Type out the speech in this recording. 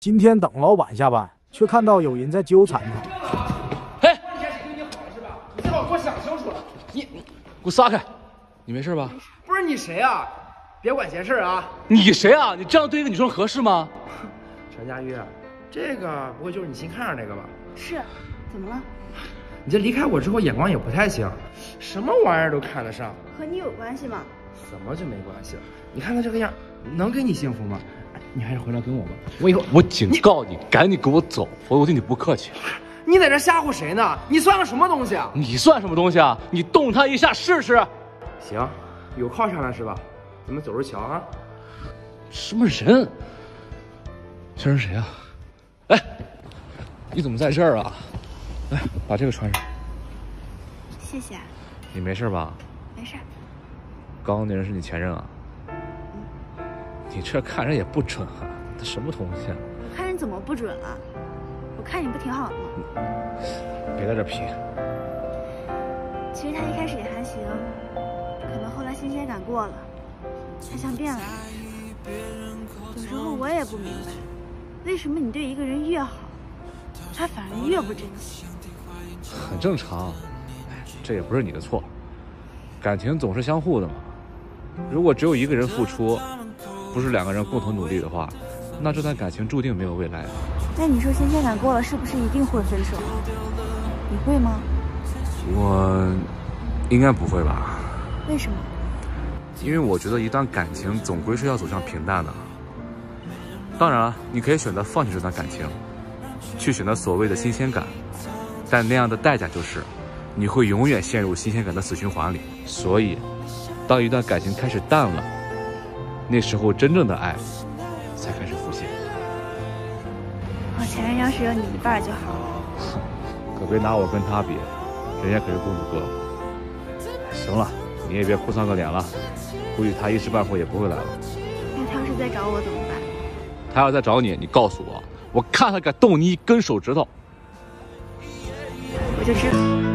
今天等老板下班，却看到有人在纠缠他。嘿，你开始对你好了是吧？你最好给我想清楚了。你给我撒开！你没事吧？不是你谁啊？别管闲事啊！你谁啊？你这样对一个女生合适吗？陈佳玉，这个不会就是你新看上那个吧？是，怎么了？你这离开我之后眼光也不太行，什么玩意儿都看得上。和你有关系吗？怎么就没关系了？你看他这个样，能给你幸福吗？ 你还是回来跟我吧，我以后我警告你，赶紧给我走！我对你不客气。你在这吓唬谁呢？你算个什么东西啊？你算什么东西啊？你动他一下试试。行，有靠山了是吧？咱们走着瞧啊。什么人？这是谁啊？哎，你怎么在这儿啊？来，把这个穿上。谢谢。你没事吧？没事。刚刚那人是你前任啊？ 你这看人也不准啊，他什么东西啊？我看人怎么不准了？我看你不挺好的吗？别在这贫。其实他一开始也还行，可能后来新鲜感过了，他想变了。有时候我也不明白，为什么你对一个人越好，他反而越不珍惜。很正常，这也不是你的错，感情总是相互的嘛。如果只有一个人付出， 不是两个人共同努力的话，那这段感情注定没有未来。那你说新鲜感过了，是不是一定会分手？你会吗？我应该不会吧？为什么？因为我觉得一段感情总归是要走向平淡的。当然，你可以选择放弃这段感情，去选择所谓的新鲜感，但那样的代价就是你会永远陷入新鲜感的死循环里。所以，当一段感情开始淡了， 那时候真正的爱才开始浮现。我前任要是有你一半就好了。可别拿我跟他比，人家可是公主哥。行了，你也别哭丧个脸了，估计他一时半会也不会来了。那他要是再找我怎么办？他要再找你，你告诉我，我看他敢动你一根手指头，我就知道。